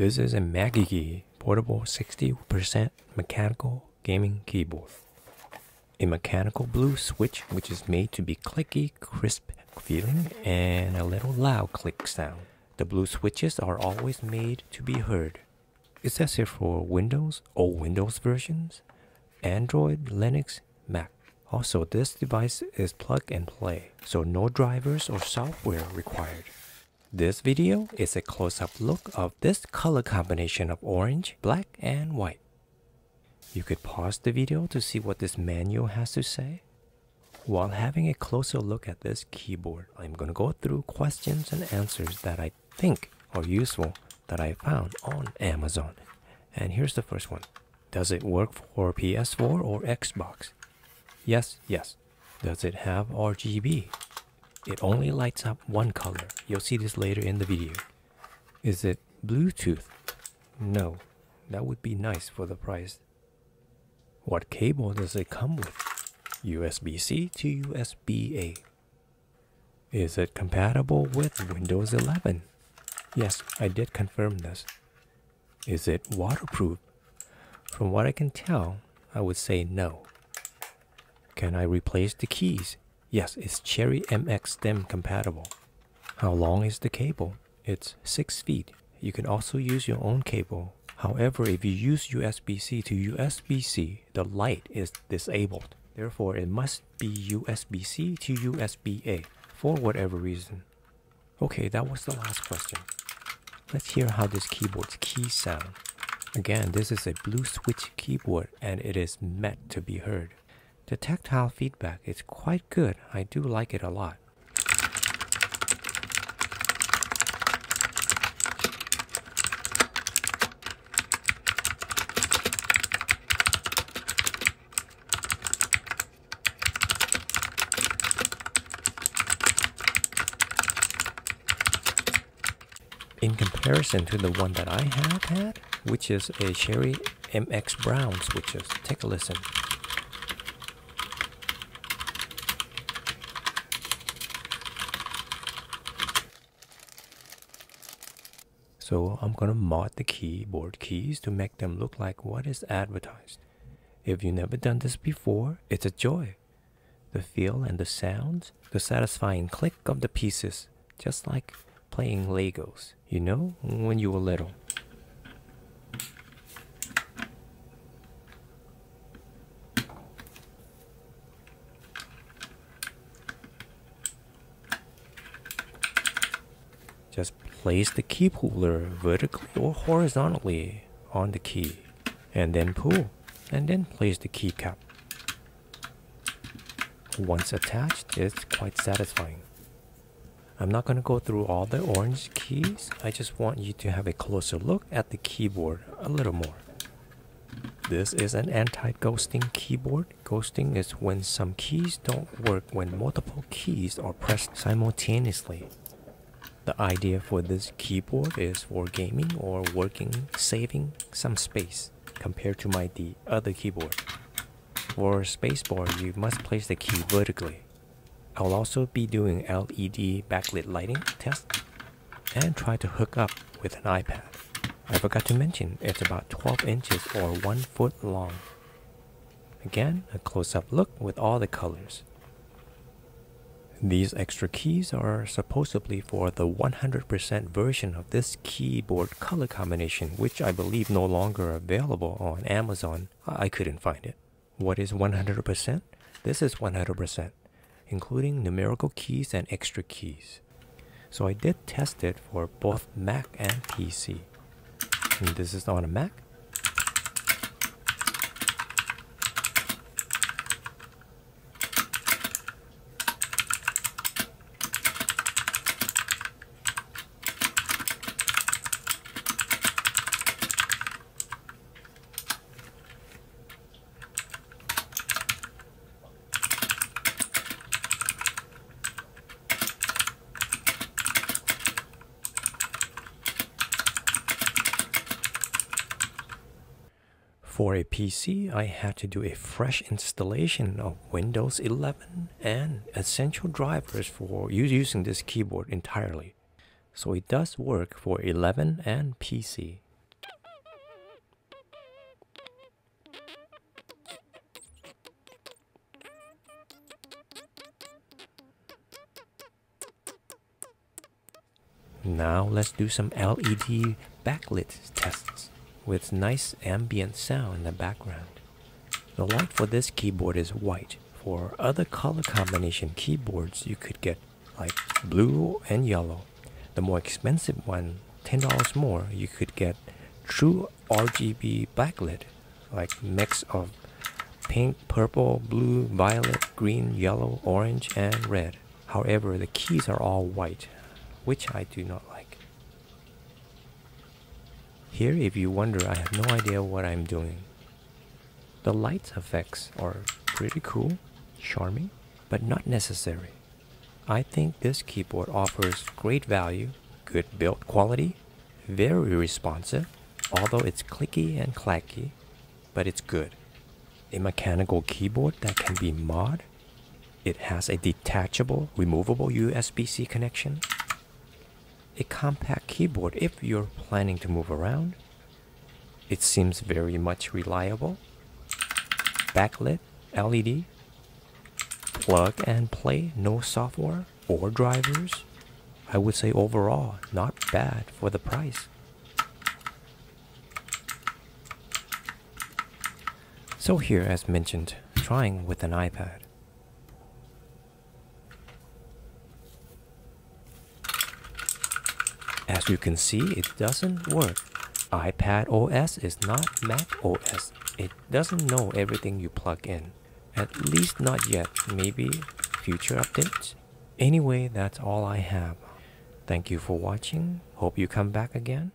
This is a MageGee portable 60% mechanical gaming keyboard. A mechanical blue switch which is made to be clicky, crisp feeling and a little loud click sound. The blue switches are always made to be heard. It says here for Windows, all Windows versions, Android, Linux, Mac. Also, this device is plug and play, so no drivers or software required. This video is a close-up look of this color combination of orange, black, and white. You could pause the video to see what this manual has to say. While having a closer look at this keyboard, I'm going to go through questions and answers that I think are useful that I found on Amazon. And here's the first one. Does it work for PS4 or Xbox? Yes, yes. Does it have RGB? It only lights up one color. You'll see this later in the video. Is it Bluetooth? No. That would be nice for the price. What cable does it come with? USB-C to USB-A. Is it compatible with Windows 11? Yes, I did confirm this. Is it waterproof? From what I can tell, I would say no. Can I replace the keys? Yes, it's Cherry MX stem compatible. How long is the cable? It's 6 feet. You can also use your own cable. However, if you use USB-C to USB-C, the light is disabled. Therefore, it must be USB-C to USB-A for whatever reason. Okay, that was the last question. Let's hear how this keyboard's keys sound. Again, this is a blue switch keyboard and it is meant to be heard. The tactile feedback is quite good. I do like it a lot. In comparison to the one that I have had, which is a Cherry MX brown switches. Take a listen. So I'm gonna mod the keyboard keys to make them look like what is advertised. If you've never done this before, it's a joy. The feel and the sounds, the satisfying click of the pieces, just like playing Legos, you know, when you were little. Just place the key puller vertically or horizontally on the key, and then pull, and then place the keycap. Once attached, it's quite satisfying. I'm not going to go through all the orange keys, I just want you to have a closer look at the keyboard a little more. This is an anti-ghosting keyboard. Ghosting is when some keys don't work when multiple keys are pressed simultaneously. The idea for this keyboard is for gaming or working, saving some space compared to the other keyboard. For spacebar, you must place the key vertically. I'll also be doing LED backlit lighting test and try to hook up with an iPad. I forgot to mention it's about 12 inches or 1 foot long. Again, a close-up look with all the colors. These extra keys are supposedly for the 100% version of this keyboard color combination, which I believe no longer available on Amazon. I couldn't find it. What is 100%? This is 100%. Including numerical keys and extra keys. So I did test it for both Mac and PC. And this is on a Mac. For a PC, I had to do a fresh installation of Windows 11 and essential drivers for using this keyboard entirely. So it does work for 11 and PC. Now let's do some LED backlit tests with nice ambient sound in the background. The light for this keyboard is white. For other color combination keyboards you could get like blue and yellow. The more expensive one, $10 more, you could get true RGB backlit, like mix of pink, purple, blue, violet, green, yellow, orange, and red. However, the keys are all white, which I do not like. Here, if you wonder, I have no idea what I'm doing. The light effects are pretty cool, charming, but not necessary. I think this keyboard offers great value, good build quality, very responsive, although it's clicky and clacky, but it's good. A mechanical keyboard that can be mod. It has a detachable, removable USB-C connection. A compact keyboard if you're planning to move around. It seems very much reliable. Backlit LED. Plug and play, no software or drivers. I would say overall, not bad for the price. So here, as mentioned, trying with an iPad. As you can see, it doesn't work. iPad OS is not Mac OS. It doesn't know everything you plug in. At least not yet, maybe future updates. Anyway, that's all I have. Thank you for watching. Hope you come back again.